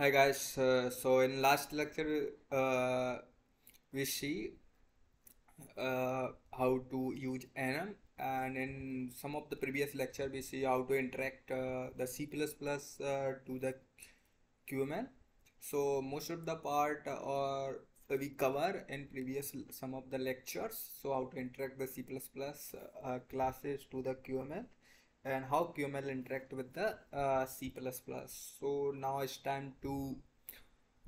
Hi guys, so in last lecture we see how to use enum, and in some of the previous lecture we see how to interact the C++ to the QML. So most of the part or we cover in previous some of the lectures, so how to interact the C++ classes to the QML and how QML interact with the C++. So now it's time to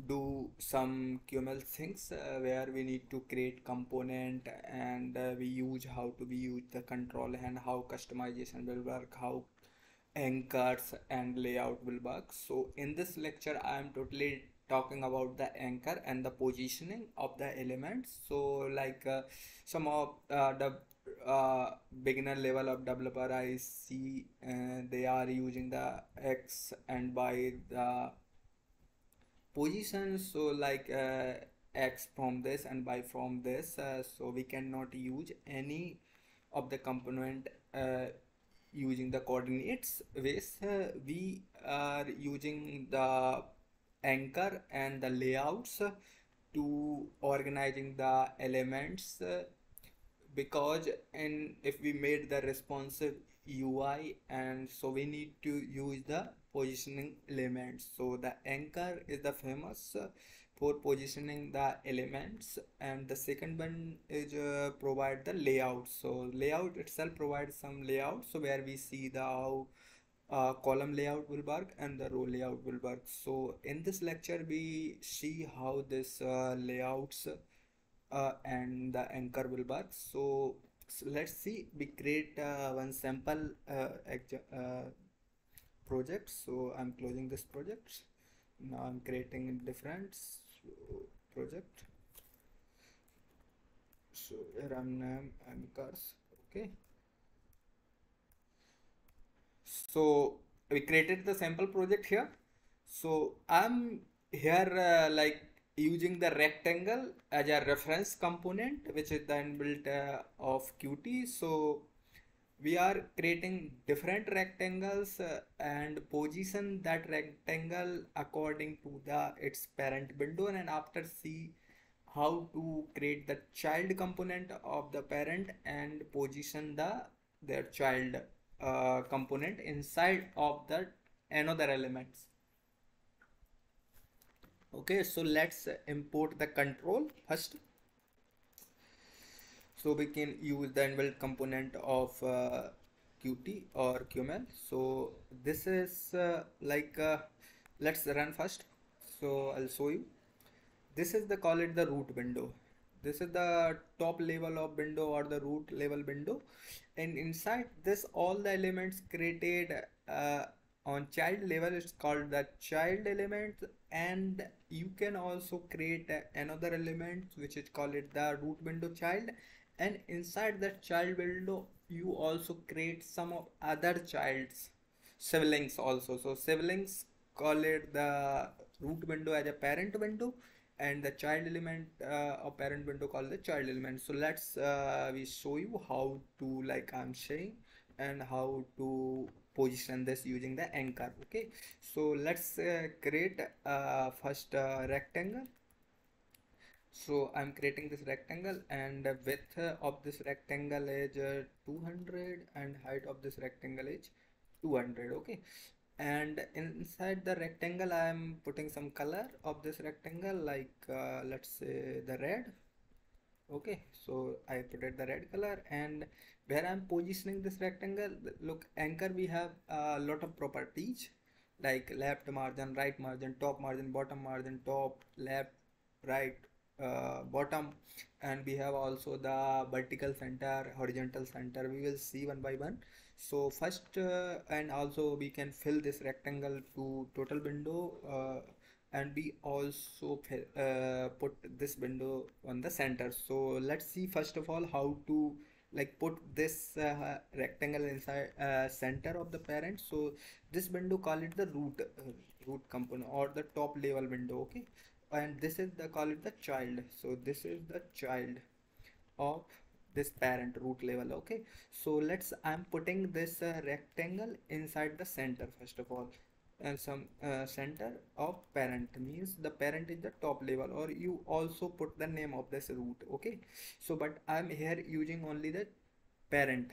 do some QML things where we need to create component and we use how to use the control and how customization will work, how anchors and layout will work. So in this lecture I am totally talking about the anchor and the positioning of the elements. So like some of the beginner level of developer I see they are using the X and Y the position, so like X from this and Y from this, so we cannot use any of the component using the coordinates ways. We are using the anchor and the layouts to organizing the elements, because if we made the responsive UI, and so we need to use the positioning elements. So the anchor is the famous for positioning the elements, and the second one is provide the layout. So layout itself provides some layout, so where we see the how column layout will work and the row layout will work. So in this lecture we see how this layouts and the anchor will work. So let's see, we create one sample project. So I'm closing this project, now I'm creating a different project. So here I'm name anchors. Okay, so we created the sample project here. So I'm here like using the rectangle as a reference component, which is the inbuilt of Qt. So we are creating different rectangles and position that rectangle according to the its parent builder, and after see how to create the child component of the parent and position their child component inside of the another elements. Okay, so let's import the control first. So we can use the inbuilt component of Qt or QML. So this is let's run first. So I'll show you. This is the call it the root window. This is the top level of window or the root level window, and inside this all the elements created on child level it's called the child element, and you can also create another element which is called it the root window child, and inside that child window you also create some of other child's siblings also. So siblings call it the root window as a parent window, and the child element or parent window called the child element. So let's we show you how to, like I'm saying, and how to position this using the anchor. Okay, so let's create first rectangle. So I'm creating this rectangle, and width of this rectangle is 200 and height of this rectangle is 200. Okay, and inside the rectangle I'm putting some color of this rectangle, like let's say the red. Okay, so I put it the red color, and where I'm positioning this rectangle, look, anchor we have a lot of properties like left margin, right margin, top margin, bottom margin, top, left, right, bottom, and we have also the vertical center, horizontal center. We will see one by one. So first and also we can fill this rectangle to total window, and we also put this window on the center. So let's see first of all how to like put this rectangle inside center of the parent. So this window call it the root component or the top level window. Okay, and this is the call it the child. So this is the child of this parent root level. Okay, so I'm putting this rectangle inside the center first of all. some center of parent, means the parent is the top level, or you also put the name of this root. Okay, so but I'm here using only the parent.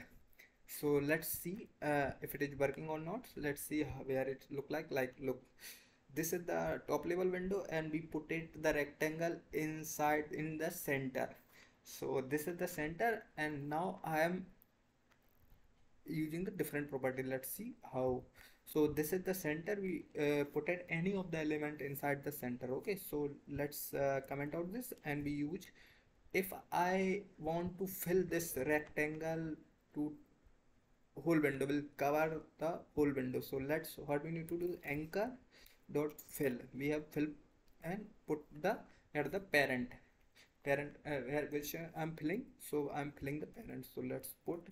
So let's see if it is working or not. So let's see where it look like. Look, this is the top level window and we put it the rectangle inside in the center. So this is the center, and now I am using the different property. Let's see how. So this is the center, we put it any of the element inside the center. Okay, so let's comment out this, and we use, if I want to fill this rectangle to whole window, will cover the whole window. So let's, what we need to do, anchor dot fill. We have fill and put the at the parent which I'm filling. So I'm filling the parent. So let's put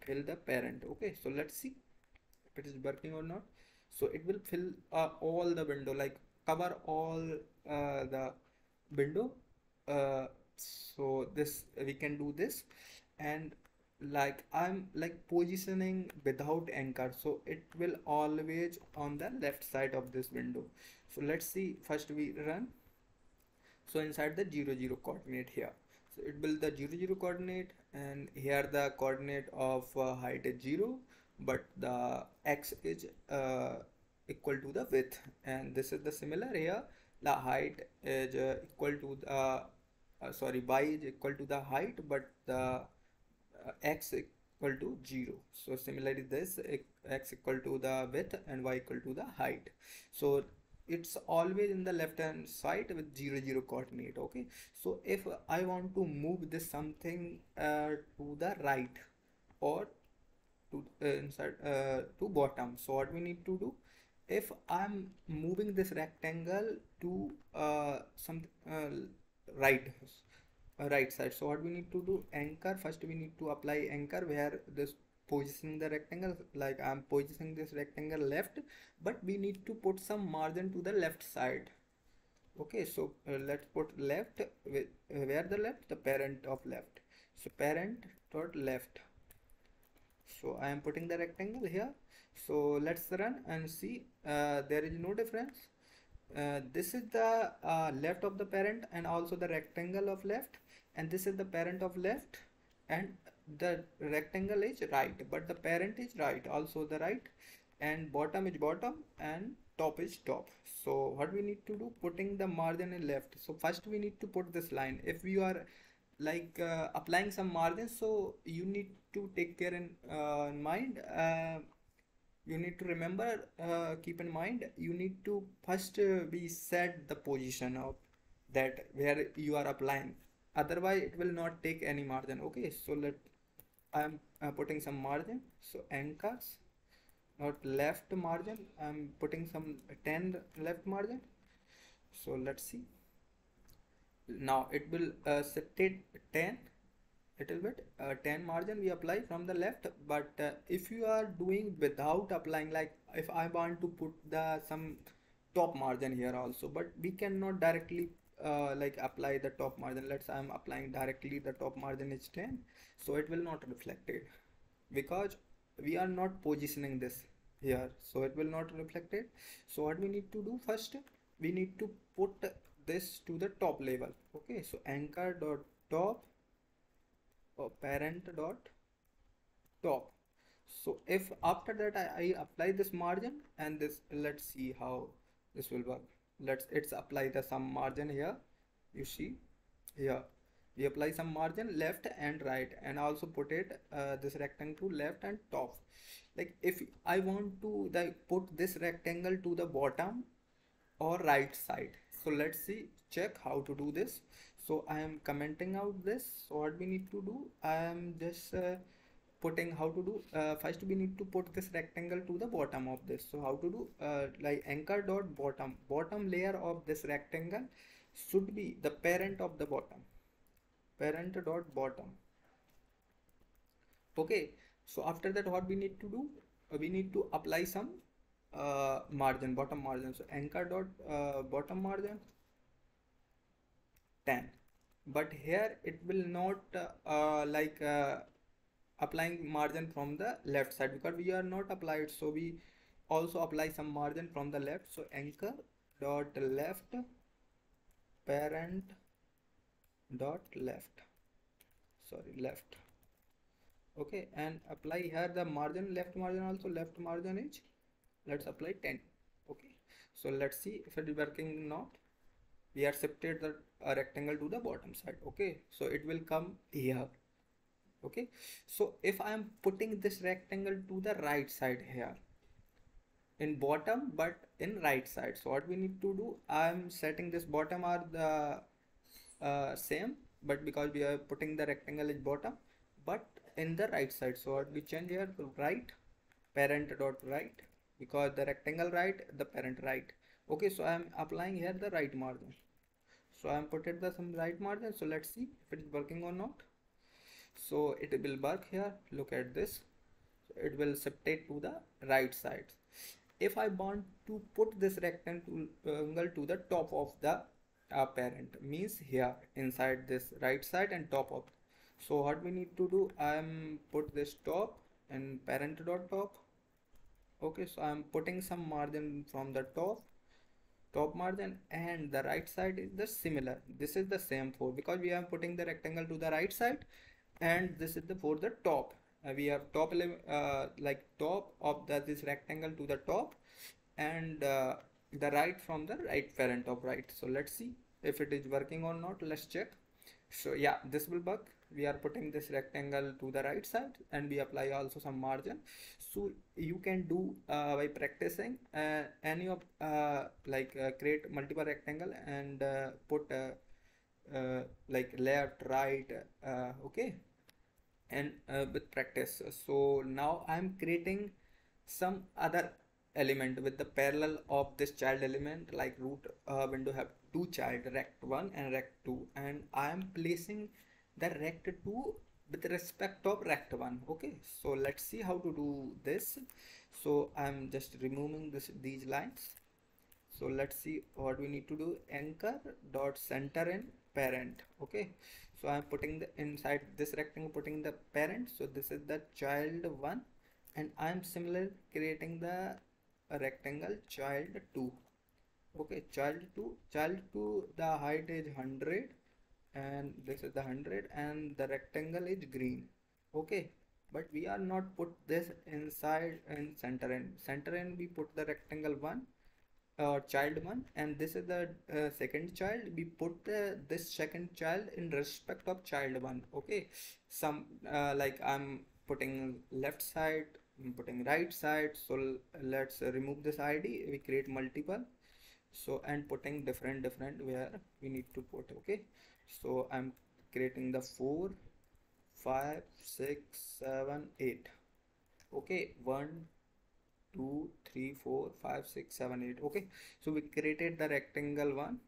fill the parent. Okay, so let's see if it is working or not. So it will fill all the window, like cover all the window. So this we can do this, and like I'm like positioning without anchor, so it will always on the left side of this window. So let's see, first we run. So inside the 0, 0 coordinate here, so it will the 0, 0 coordinate, and here the coordinate of height is 0, but the x is equal to the width, and this is the similar here. The height is equal to the sorry, y is equal to the height, but the x equal to 0. So similarly this x equal to the width and y equal to the height. So it's always in the left hand side with 0, 0 coordinate. Okay, so if I want to move this something to the right or to inside to bottom, so what we need to do, if I'm moving this rectangle to some right side, so what we need to do, anchor. First we need to apply anchor where this positioning the rectangle, like I'm positioning this rectangle left, but we need to put some margin to the left side. Okay, so let's put left with where the left, the parent of left. So parent dot left. So I am putting the rectangle here. So let's run and see. There is no difference. This is the left of the parent and also the rectangle of left, and this is the parent of left, and the rectangle is right, but the parent is right, also the right, and bottom is bottom and top is top. So what we need to do, putting the margin in left. So first we need to put this line. If you are like applying some margin, so you need to take care in mind, you need to remember, keep in mind, you need to first be set the position of that where you are applying, otherwise it will not take any margin. Okay, so let I'm putting some margin. So anchors not left margin, I'm putting some 10 left margin. So let's see, now it will set it 10 little bit, 10 margin we apply from the left. But if you are doing without applying, like if I want to put the some top margin here also, but we cannot directly like apply the top margin. Let's say I'm applying directly the top margin is 10, so it will not reflect it because we are not positioning this here, so it will not reflect it. So what we need to do, first we need to put this to the top level. Okay, so anchor dot top, parent dot top. So if after that I apply this margin and this, let's see how this will work. Let's apply the some margin here. You see here we apply some margin left and right, and also put it this rectangle to left and top. Like if I want to like put this rectangle to the bottom or right side, so let's see, check how to do this. So I am commenting out this. So what we need to do, I am just putting how to do. First we need to put this rectangle to the bottom of this. So how to do, like anchor dot bottom. Bottom layer of this rectangle should be the parent of the bottom. Parent dot bottom. Okay. So after that, what we need to do, we need to apply some margin, bottom margin. So anchor dot bottom margin 10. But here it will not like applying margin from the left side because we are not applied, so we also apply some margin from the left. So anchor dot left, parent dot left, sorry, left. Okay, and apply here the margin, left margin also. Left margin is, let's apply 10. Okay, so let's see if it is working or not. We are shifted the rectangle to the bottom side. Okay, so it will come here. Okay, so if I am putting this rectangle to the right side here in bottom, but in right side, so what we need to do, I am setting this bottom are the same, but because we are putting the rectangle in bottom but in the right side, so what we change here to right, parent dot right, because the rectangle right, the parent right. Okay, so I am applying here the right margin, so I am putting the some right margin. So let's see if it is working or not. So it will work here, look at this. So it will shift it to the right side. If I want to put this rectangle to the top of the parent, means here inside this right side and top of. So what we need to do, I am put this top and parent dot top. Okay, so I am putting some margin from the top margin, and the right side is the similar. This is the same for, because we are putting the rectangle to the right side, and this is the for the top. We have top like top of this rectangle to the top, and the right from the right, parent of right. So let's see if it is working or not. Let's check. So yeah, this will work. We are putting this rectangle to the right side, and we apply also some margin. So you can do by practicing any of create multiple rectangle and put like left, right, okay, and with practice. So now I'm creating some other element with the parallel of this child element, like root window have two child, rect1 and rect2, and I am placing the rect2 with respect of rect1. Okay, so let's see how to do this. So I'm just removing these lines. So let's see what we need to do. Anchor dot center in parent. Okay, so I'm putting the inside this rectangle, putting the parent. So this is the child one, and I'm similar creating the rectangle child two. Okay, child two, the height is 100, and this is the 100, and the rectangle is green. Okay, but we are not put this inside and center end. Center end we put the rectangle one, child one, and this is the second child. We put this second child in respect of child one. Okay, some like I'm putting left side, I'm putting right side. So let's remove this ID. We create multiple. So and putting different where we need to put. Okay, so I'm creating the 4, 5, 6, 7, 8. Okay, 1, 2, 3, 4, 5, 6, 7, 8. Okay, so we created the rectangle one.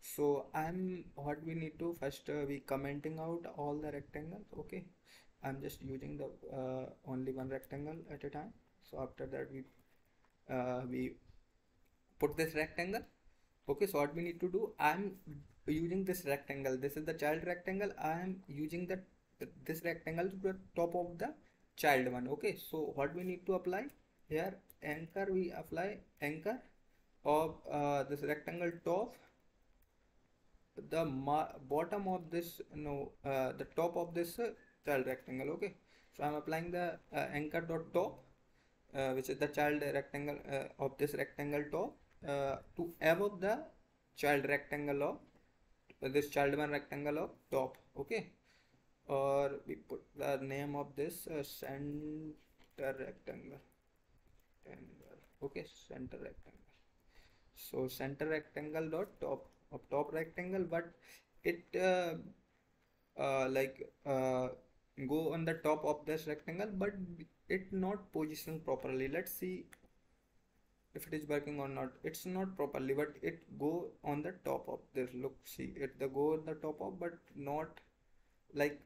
So I'm what we need to first we commenting out all the rectangles. Okay, I'm just using the only one rectangle at a time. So after that we put this rectangle. Okay, so what we need to do, I'm using this rectangle, this is the child rectangle. I am using this rectangle to the top of the child one. Okay, so what we need to apply here, anchor, we apply anchor of this rectangle top, the bottom of this, no, the top of this child rectangle. Okay, so I'm applying the anchor dot top, which is the child rectangle of this rectangle top, to above the child rectangle of this child one rectangle of top. Okay, or we put the name of this center rectangle. Okay, center rectangle. So center rectangle dot top of top rectangle, but it go on the top of this rectangle, but it not positioned properly. Let's see if it is working or not. It's not properly, but it go on the top of this. Look, see it, the go on the top of, but not like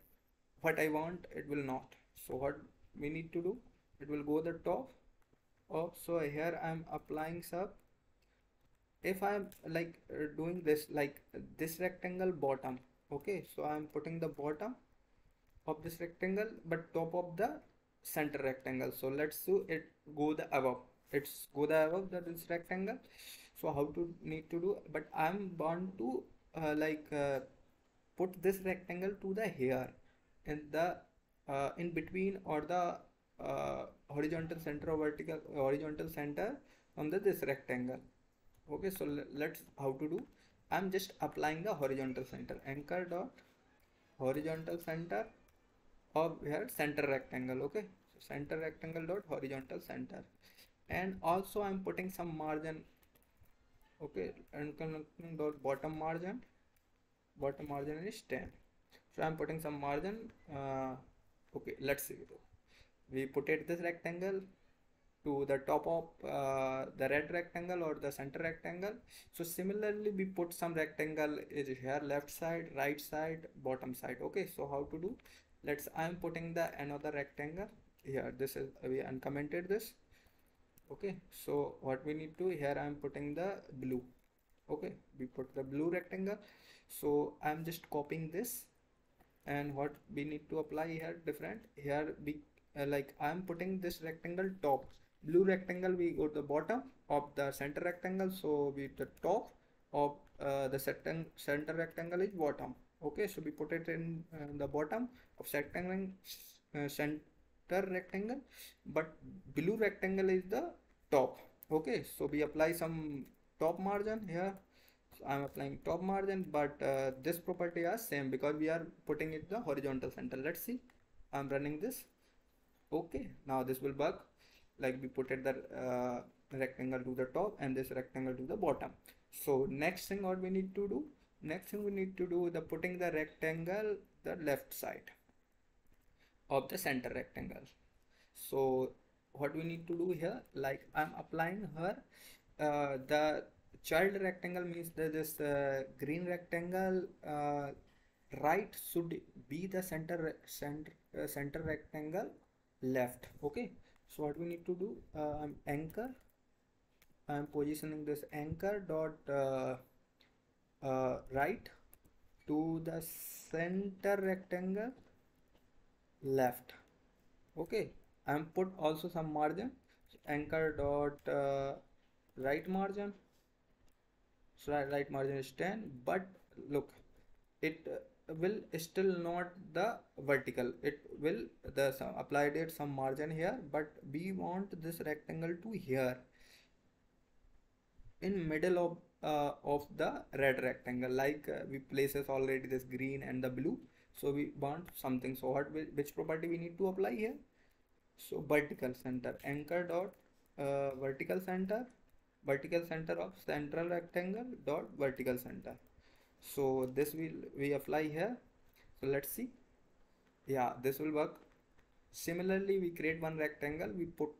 what I want. It will not. So what we need to do, it will go the top. Oh, so here I'm applying sub. If I'm like doing this, like this rectangle bottom. Okay, so I'm putting the bottom of this rectangle, but top of the center rectangle. So let's do it go the above. let's go the above, that is rectangle. So how to need to do, but I'm bound to put this rectangle to the here in the in between, or the horizontal center or vertical horizontal center on this rectangle. Okay, so let's how to do. I'm just applying the horizontal center, anchor dot horizontal center, or here center rectangle. Okay, so center rectangle dot horizontal center, and also I'm putting some margin. Okay, and connecting dot bottom margin is 10. So I'm putting some margin. Okay, let's see. We put it this rectangle to the top of the red rectangle or the center rectangle. So similarly, we put some rectangle is here, left side, right side, bottom side. Okay, so how to do? Let's, I'm putting the another rectangle here. This is, we uncommented this. Okay, so what we need to, here I'm putting the blue. Okay, we put the blue rectangle. So I'm just copying this, and what we need to apply here different. Here we I'm putting this rectangle top, blue rectangle, we go to the bottom of the center rectangle. So we, the top of the center rectangle is bottom. Okay, so we put it in the bottom of center rectangle, but blue rectangle is the top. Okay, so we apply some top margin here. So I'm applying top margin, but this property is same because we are putting it the horizontal center. Let's see, I'm running this. Okay, now this will work. Like we put it the rectangle to the top and this rectangle to the bottom. So next thing what we need to do, the putting the rectangle the left side of the center rectangle. So what we need to do here, like I'm applying her the child rectangle, means that this green rectangle right should be the center rectangle left. Okay, so what we need to do, I'm positioning this anchor dot right to the center rectangle left. Okay, I'm put also some margin, so anchor dot right margin, so right margin is 10, but look, it will still not the vertical, it will the applied it some margin here, but we want this rectangle to here in middle of the red rectangle, like we places already this green and the blue, so we want something. So what which property we need to apply here? So vertical center, anchor dot vertical center of central rectangle dot vertical center. So this will we apply here. So let's see. Yeah, this will work. Similarly, we create one rectangle, we put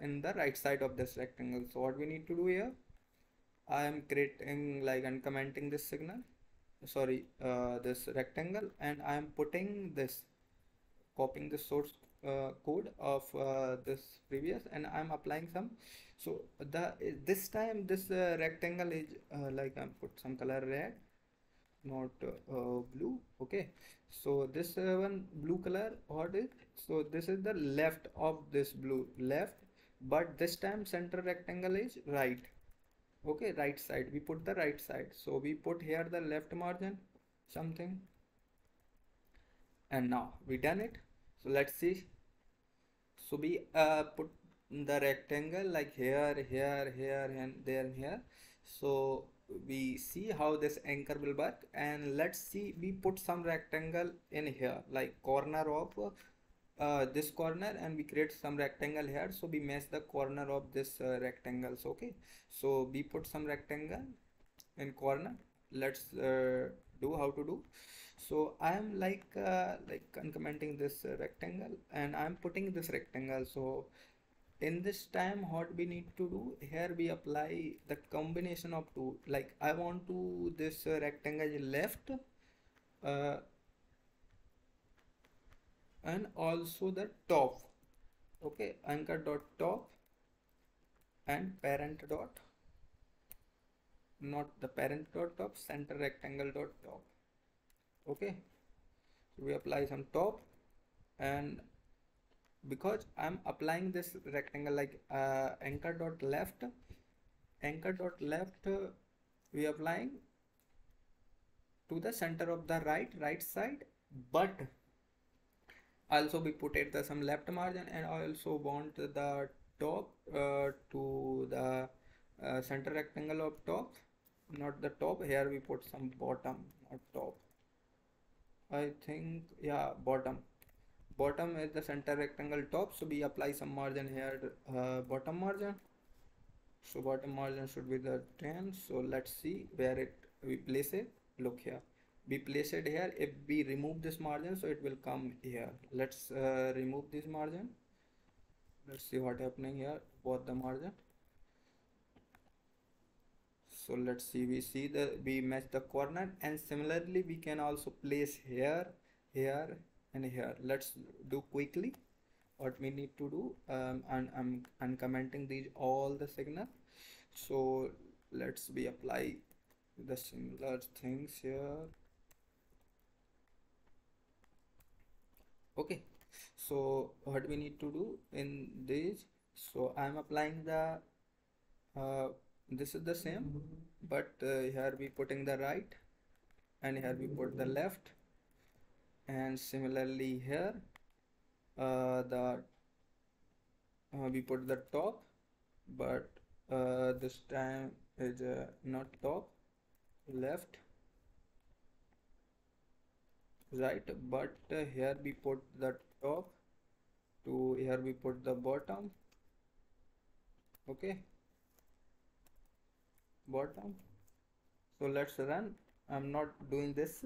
in the right side of this rectangle. So what we need to do here, I am creating like uncommenting this signal, sorry, this rectangle, and I am putting this, copying the source code of this previous, and I'm applying some. So the this time this rectangle is I put some color red, not blue. Okay, so this one blue color, what is, so this is the left of this blue, left, but this time center rectangle is right. Okay, right side, we put the right side, so we put here the left margin something, and now we done it. So let's see. So we put the rectangle like here, here, here, and there, and here. So we see how this anchor will work, and let's see, we put some rectangle in here, like corner of this corner, and we create some rectangle here. So we match the corner of this rectangles. Okay, so we put some rectangle in corner. Let's do how to do. So I am uncommenting this rectangle, and I am putting this rectangle. So in this time what we need to do here, we apply the combination of two, like I want to this rectangle left and also the top. Okay, anchor dot top and parent dot, not the parent dot top, center rectangle dot top. Okay, so we apply some top, and because I'm applying this rectangle like anchor.left we applying to the center of the right side, but also we put it the some left margin, and I also want the top to the center rectangle of top, not the top. Here we put some bottom, not top, I think. Yeah, bottom is the center rectangle, top. So we apply some margin here, bottom margin. So bottom margin should be the 10. So let's see where we place it. Look here, we place it here. If we remove this margin, so it will come here. Let's remove this margin. Let's see what happening here, both the margin. So let's see, we match the corner, and similarly we can also place here, here and here. Let's do quickly what we need to do, and I'm uncommenting these all the signal. So let's we apply the similar things here. Okay, so what we need to do in this, so I'm applying the this is the same, but here we putting the right, and here we put the left, and similarly here we put the top, but this time is not top, left, right, but here we put the top to here we put the bottom. Okay, bottom. So let's run. I'm not doing this.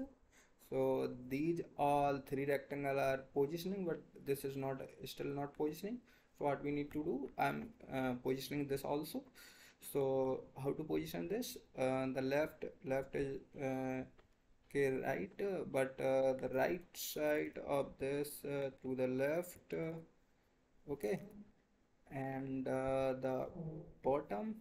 So these all three rectangles are positioning, but this is not still not positioning. So what we need to do, I'm positioning this also. So how to position this? The left is okay, right, but the right side of this to the left. Okay, and the bottom.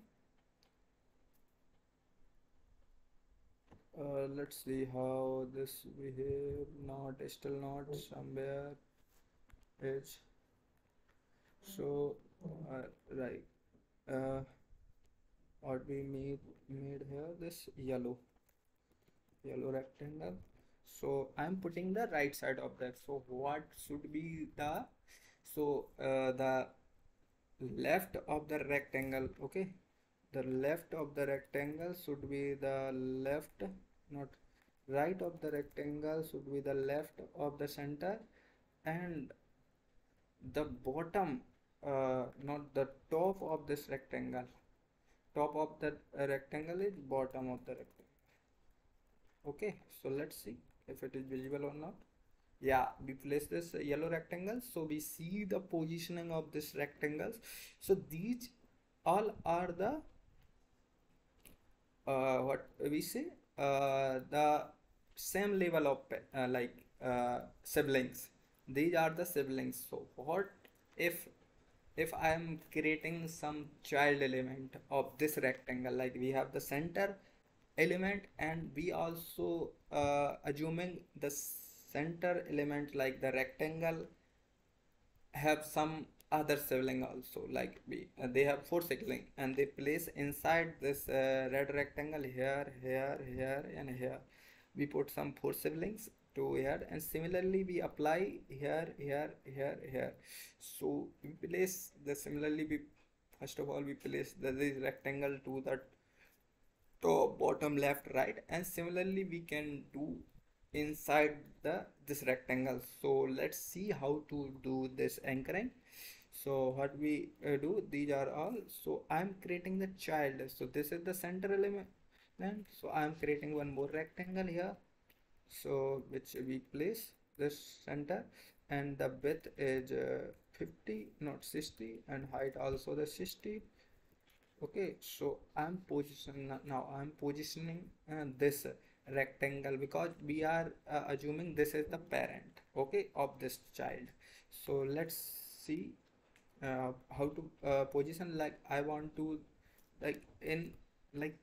Let's see how this behave. Not still not somewhere is. So right, what we made here, this yellow rectangle. So I'm putting the right side of that. So what should be the, so the left of the rectangle. Okay, the left of the rectangle should be the left, not right of the rectangle should be the left of the center, and the bottom, not the top of this rectangle. Top of the rectangle is bottom of the rectangle. Okay, so let's see if it is visible or not. Yeah, we place this yellow rectangle, so we see the positioning of this rectangles. So these all are the what we say, the same level of siblings. These are the siblings. So what if I am creating some child element of this rectangle, like we have the center element, and we also assuming the center element like the rectangle have some other sibling also, like they have 4 siblings, and they place inside this red rectangle here, here, here and here. We put some 4 siblings to here, and similarly we apply here, here, here, here. So we place the similarly, we first of all we place this rectangle to the top, bottom, left, right, and similarly we can do inside this rectangle. So let's see how to do this anchoring. So what we do, these are all, so I'm creating the child. So this is the center element, then so I'm creating one more rectangle here, so which we place this center, and the width is 50, not 60, and height also the 60. Okay, so I'm positioning now, I'm positioning this rectangle, because we are assuming this is the parent, okay, of this child. So let's see how to position. Like I want to, like in like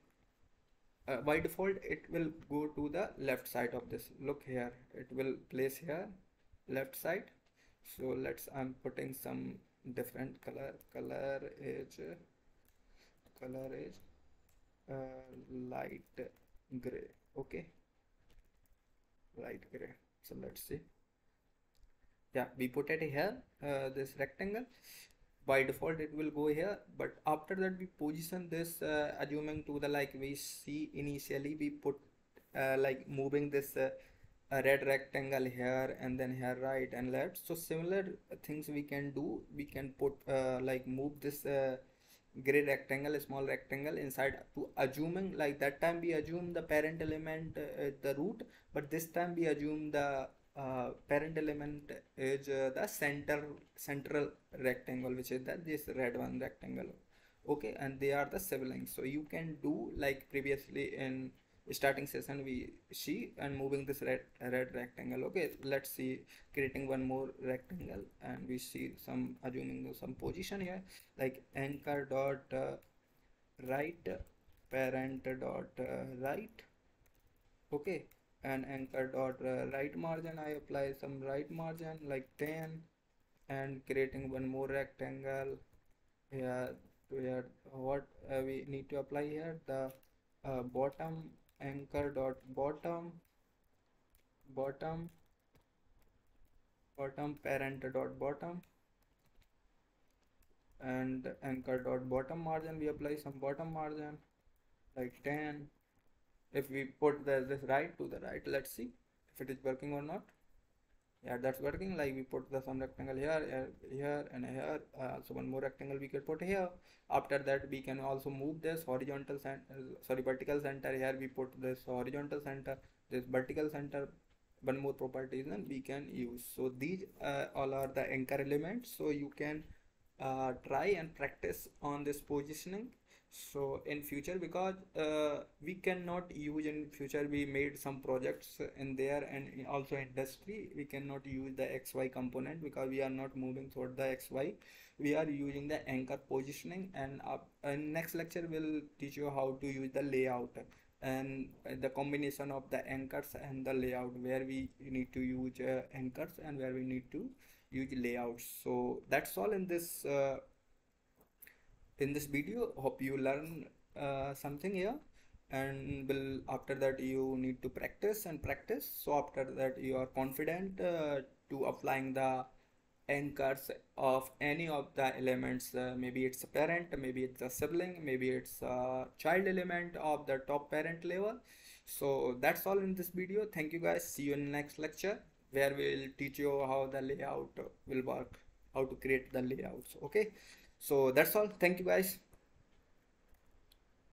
by default it will go to the left side of this. Look here, it will place here, left side, So let's, I'm putting some different color. Color is light gray. Okay, light gray. So let's see. Yeah, we put it here, this rectangle. By default it will go here, but after that we position this assuming to the, like we see initially we put like moving this a red rectangle here and then here right and left. So similar things we can do. We can put like move this gray rectangle, small rectangle inside to assuming like that time we assume the parent element the root, but this time we assume the parent element is the central rectangle, which is that this red one rectangle. Okay, and they are the siblings. So you can do like previously in starting session we see, and moving this red rectangle. Okay, let's see, creating one more rectangle, and we see some assuming some position here, like anchor dot right, parent dot right. Okay, and anchor dot right margin, I apply some right margin like 10, and creating one more rectangle here. Where what we need to apply here, the bottom, anchor dot bottom, parent dot bottom, and anchor dot bottom margin, we apply some bottom margin like 10. If we put this right to the right, let's see if it is working or not. Yeah, that's working. Like we put the some rectangle here, here and here. So one more rectangle we can put here. After that we can also move this horizontal center, sorry, vertical center. Here we put this horizontal center, this vertical center. One more property then we can use. So these all are the anchor elements. So you can try and practice on this positioning. So in future, because we cannot use in future, we made some projects in there and also industry, we cannot use the XY component because we are not moving toward the XY, we are using the anchor positioning. And next lecture will teach you how to use the layout and the combination of the anchors and the layout, where we need to use anchors and where we need to use layouts. So that's all in this video. Hope you learn something here, and will after that you need to practice and practice. So after that you are confident to applying the anchors of any of the elements. Maybe it's a parent, maybe it's a sibling, maybe it's a child element of the top parent level. So that's all in this video. Thank you guys. See you in the next lecture, where we will teach you how the layout will work, how to create the layouts. Okay. So that's all. Thank you guys.